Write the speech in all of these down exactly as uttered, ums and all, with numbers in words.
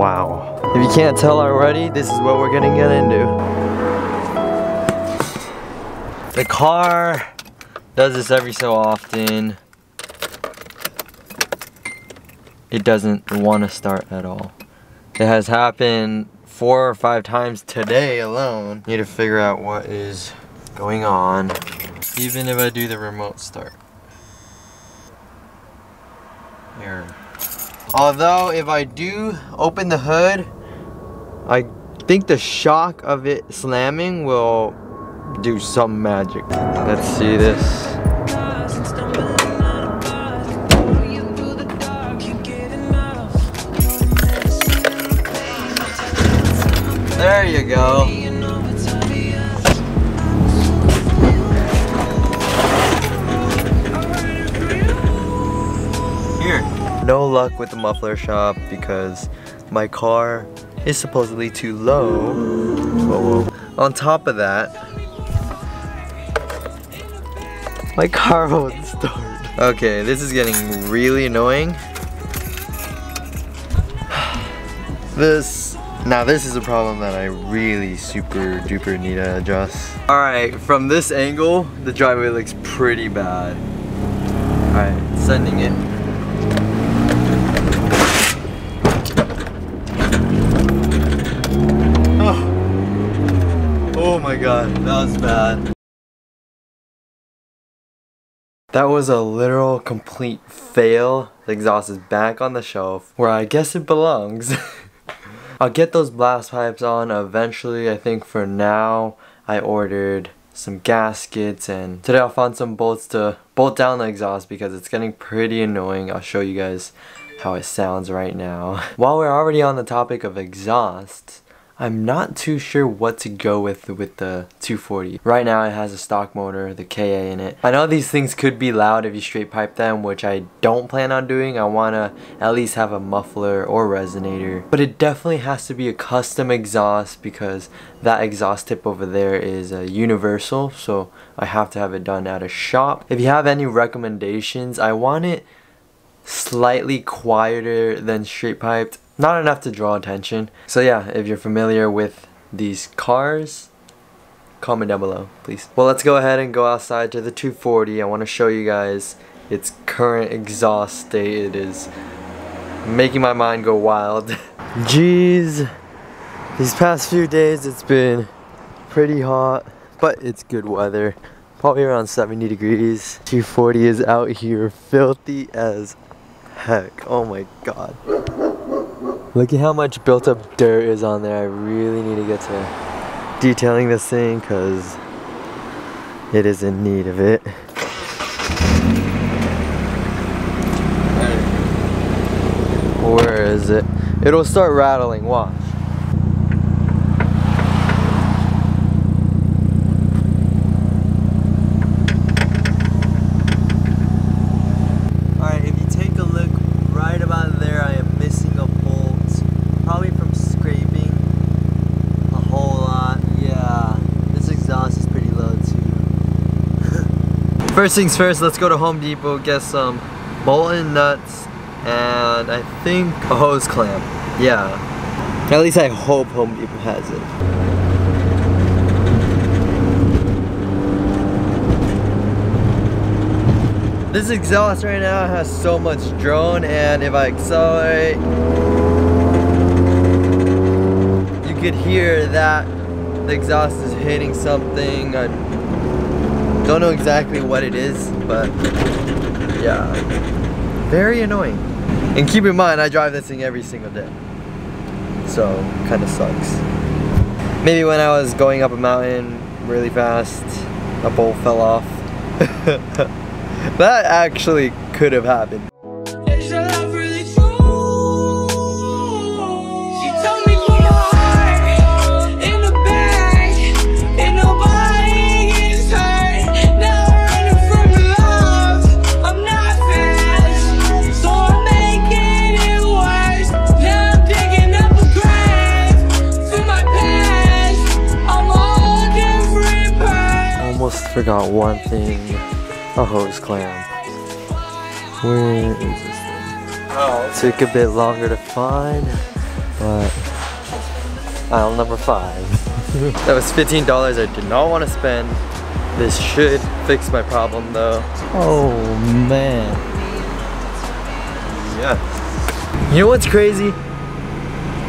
Wow. If you can't tell already, this is what we're gonna get into. The car does this every so often. It doesn't want to start at all. It has happened four or five times today alone. Need to figure out what is going on. Even if I do the remote start. Error. Although if I do open the hood, I think the shock of it slamming will do some magic. Let's see this. There you go. Here. No luck with the muffler shop because my car is supposedly too low. Whoa, whoa. On top of that, my car won't start. Okay, this is getting really annoying. This. Now this is a problem that I really super duper need to address. Alright, from this angle, the driveway looks pretty bad. Alright, sending it. Oh. Oh my god, that was bad. That was a literal complete fail. The exhaust is back on the shelf, where I guess it belongs. I'll get those blast pipes on eventually. I think for now I ordered some gaskets, and today I'll find some bolts to bolt down the exhaust because it's getting pretty annoying. I'll show you guys how it sounds right now. While we're already on the topic of exhaust, I'm not too sure what to go with with the two forty. Right now it has a stock motor, the K A in it. I know these things could be loud if you straight pipe them, which I don't plan on doing. I wanna at least have a muffler or resonator. But it definitely has to be a custom exhaust because that exhaust tip over there is a universal, so I have to have it done at a shop. If you have any recommendations, I want it slightly quieter than straight piped. Not enough to draw attention. So yeah, if you're familiar with these cars, comment down below, please. Well, let's go ahead and go outside to the two forty. I want to show you guys its current exhaust state. It is making my mind go wild. Jeez, these past few days it's been pretty hot, but it's good weather. Probably around seventy degrees. two forty is out here filthy as heck. Oh my god. Look at how much built-up dirt is on there. I really need to get to detailing this thing because it is in need of it. Where is it? It'll start rattling, watch. First things first, let's go to Home Depot, get some bolt and nuts, and I think a hose clamp. Yeah. At least I hope Home Depot has it. This exhaust right now has so much drone, and if I accelerate, you could hear that the exhaust is hitting something. I don't know exactly what it is, but yeah, very annoying. And keep in mind, I drive this thing every single day, so kind of sucks. Maybe when I was going up a mountain really fast, a bolt fell off. That actually could have happened. Forgot one thing, a hose clamp. Where is this thing? Oh. Took a bit longer to find, What? Aisle number five. That was fifteen dollars I did not want to spend. This should fix my problem though. Oh man. Yeah. You know what's crazy?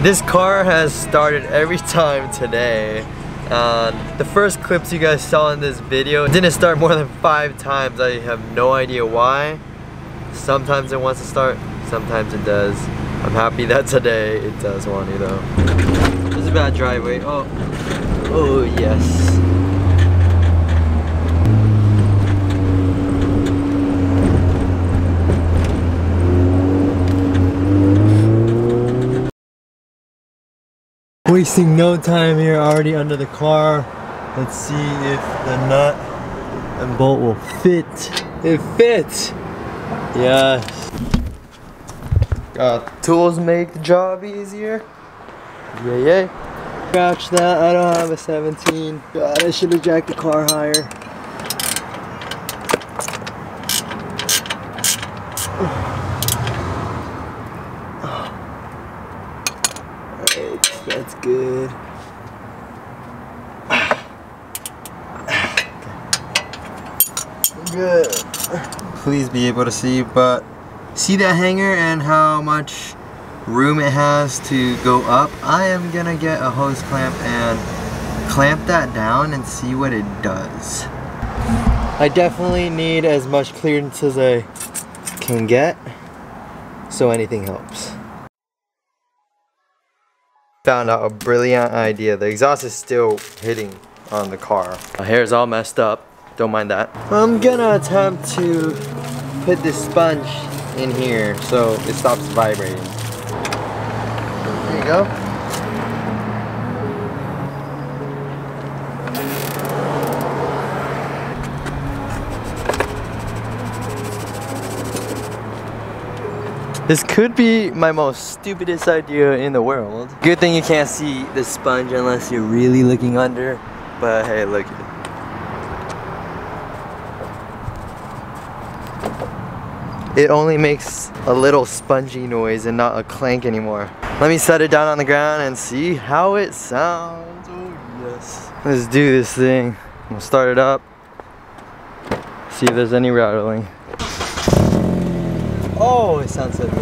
This car has started every time today. Uh, the first clips you guys saw in this video didn't start more than five times. I have no idea why. Sometimes it wants to start, sometimes it does. I'm happy that today it does want to though. This is a bad driveway. Oh, oh yes. Wasting no time here, already under the car. Let's see if the nut and bolt will fit. It fits! Yes. Uh, tools make the job easier. Yeah, yeah. Scratch that, I don't have a seventeen. God, I should have jacked the car higher. That's good. Good. Please be able to see, but see that hanger and how much room it has to go up. I am gonna get a hose clamp and clamp that down and see what it does. I definitely need as much clearance as I can get, so anything helps. Found out a brilliant idea. The exhaust is still hitting on the car. My hair is all messed up. Don't mind that. I'm gonna attempt to put this sponge in here so it stops vibrating. There you go. This could be my most stupidest idea in the world. Good thing you can't see the sponge unless you're really looking under. But hey, look at it. It only makes a little spongy noise and not a clank anymore. Let me set it down on the ground and see how it sounds. Oh yes. Let's do this thing. We'll start it up. See if there's any rattling. Oh, it sounds so good.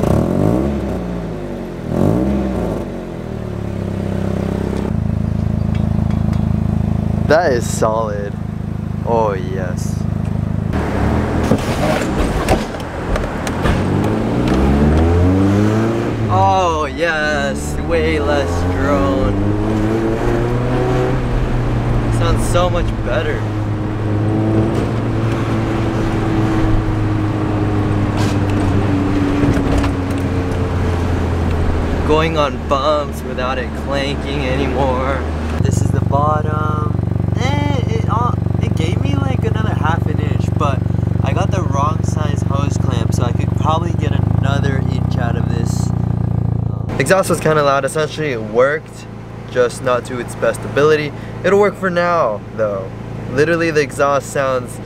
That is solid. Oh, yes. Oh, yes. Way less drone. It sounds so much better. Going on bumps without it clanking anymore. This is the bottom. Eh, it, all, it gave me like another half an inch, but I got the wrong size hose clamp, so I could probably get another inch out of this. Exhaust was kind of loud. Essentially it worked, just not to its best ability. It'll work for now though. Literally the exhaust sounds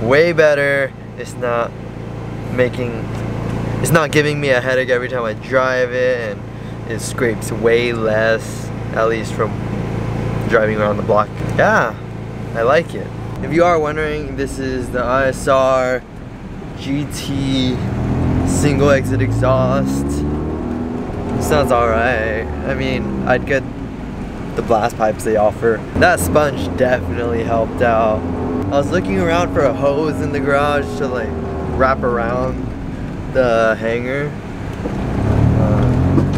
way better. It's not making, it's not giving me a headache every time I drive it, and it scrapes way less, at least from driving around the block. Yeah, I like it. If you are wondering, this is the I S R G T single exit exhaust. It sounds alright. I mean, I'd get the blast pipes they offer. That sponge definitely helped out. I was looking around for a hose in the garage to like wrap around the hanger.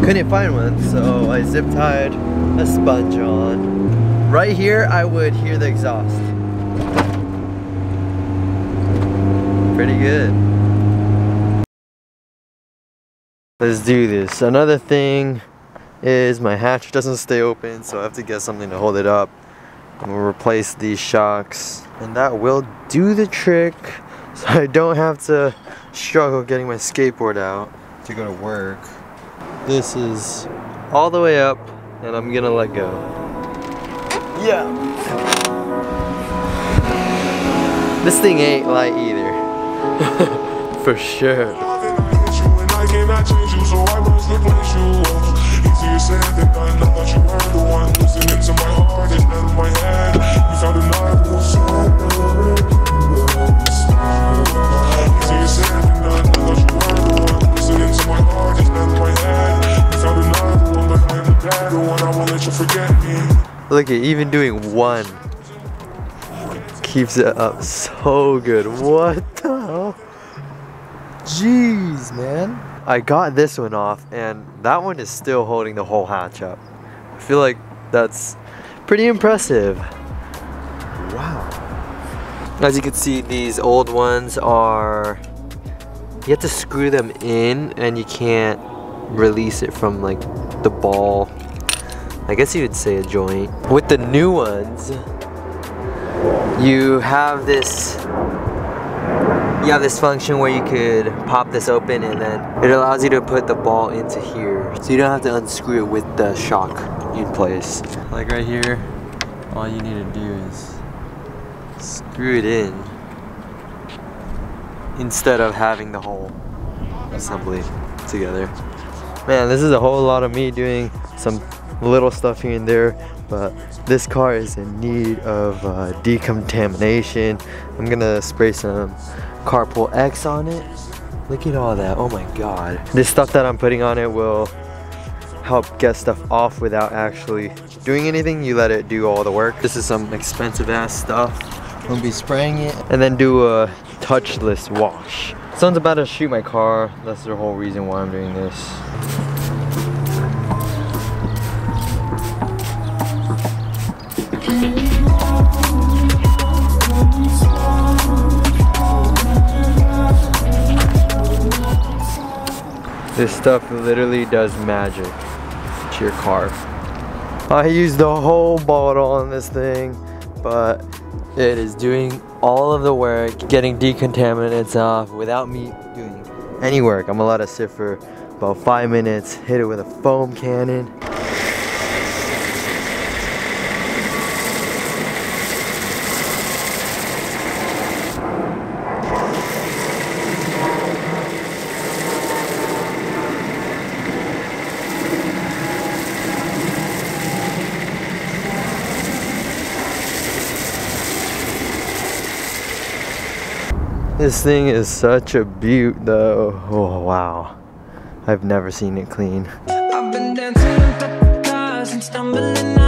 Couldn't find one, so I zip tied a sponge on. Right here, I would hear the exhaust. Pretty good. Let's do this. Another thing is my hatch doesn't stay open, so I have to get something to hold it up. I'm gonna replace these shocks, and that will do the trick, so I don't have to struggle getting my skateboard out to go to work. This is all the way up, and I'm gonna let go. Yeah! This thing ain't light either. For sure. after you said that I know that you were the one losing it to my heart and out of my head. You found another one, so after you said that I know that you were the one losing it to my heart and out of my head. You found another one, but I'm the better one. I won't let you forget me. Look at even doing one. Keeps it up so good. What the hell? Jeez, man. I got this one off and that one is still holding the whole hatch up. I feel like that's pretty impressive. Wow. As you can see, these old ones are, you have to screw them in and you can't release it from like the ball. I guess you would say a joint. With the new ones, you have this You have this function where you could pop this open and then it allows you to put the ball into here. So you don't have to unscrew it with the shock in place. Like right here, all you need to do is screw it in instead of having the whole assembly together. Man, this is a whole lot of me doing some little stuff here and there, but this car is in need of uh, decontamination. I'm gonna spray some CarPro X on it. Look at all that, oh my god. This stuff that I'm putting on it will help get stuff off without actually doing anything. You let it do all the work. This is some expensive ass stuff. I'm gonna be spraying it and then do a touchless wash. Someone's about to shoot my car. That's the whole reason why I'm doing this. This stuff literally does magic to your car. I used the whole bottle on this thing, but it is doing all of the work, getting decontaminants off without me doing any work. I'm allowed to sit for about five minutes, hit it with a foam cannon. This thing is such a beaut though. Oh wow. I've never seen it clean. I've been dancing with the guys and stumbling